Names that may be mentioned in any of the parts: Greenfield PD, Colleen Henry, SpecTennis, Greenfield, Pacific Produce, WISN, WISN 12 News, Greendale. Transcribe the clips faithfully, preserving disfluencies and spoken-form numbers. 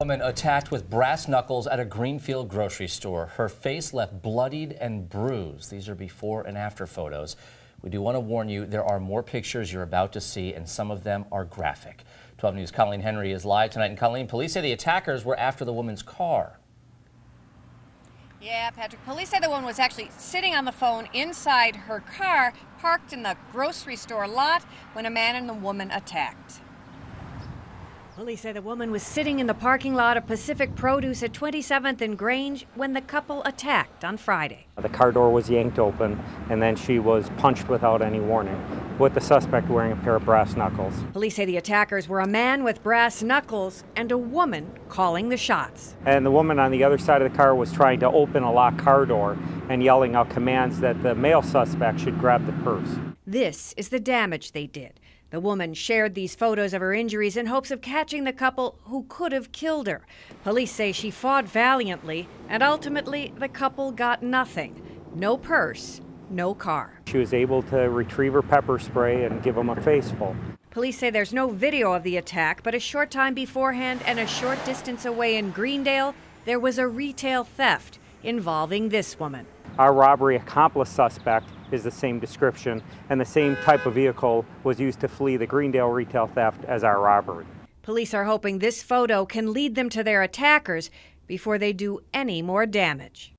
A woman attacked with brass knuckles at a Greenfield grocery store. Her face left bloodied and bruised. These are before and after photos. We do want to warn you, there are more pictures you're about to see, and some of them are graphic. twelve News' Colleen Henry is live tonight. And Colleen, police say the attackers were after the woman's car. Yeah, Patrick, police say the woman was actually sitting on the phone inside her car, parked in the grocery store lot, when a man and the woman attacked. Police say the woman was sitting in the parking lot of Pacific Produce at twenty-seventh and Grange when the couple attacked on Friday. The car door was yanked open, and then she was punched without any warning, with the suspect wearing a pair of brass knuckles. Police say the attackers were a man with brass knuckles and a woman calling the shots. And the woman on the other side of the car was trying to open a locked car door and yelling out commands that the male suspect should grab the purse. This is the damage they did. The woman shared these photos of her injuries in hopes of catching the couple who could have killed her. Police say she fought valiantly, and ultimately the couple got nothing. No purse, no car. She was able to retrieve her pepper spray and give them a faceful. Police say there's no video of the attack, but a short time beforehand and a short distance away in Greendale, there was a retail theft involving this woman. Our robbery accomplice suspect is the same description, and the same type of vehicle was used to flee the Greendale retail theft as our robbery. Police are hoping this photo can lead them to their attackers before they do any more damage.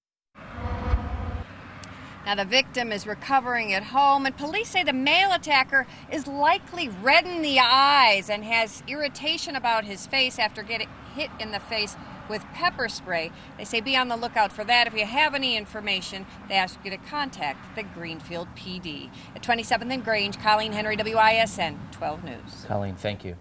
Now, the victim is recovering at home, and police say the male attacker is likely red in the eyes and has irritation about his face after getting hit in the face with pepper spray. They say be on the lookout for that. If you have any information, they ask you to contact the Greenfield P D. At twenty-seventh and Grange, Colleen Henry, W I S N twelve News. Colleen, thank you.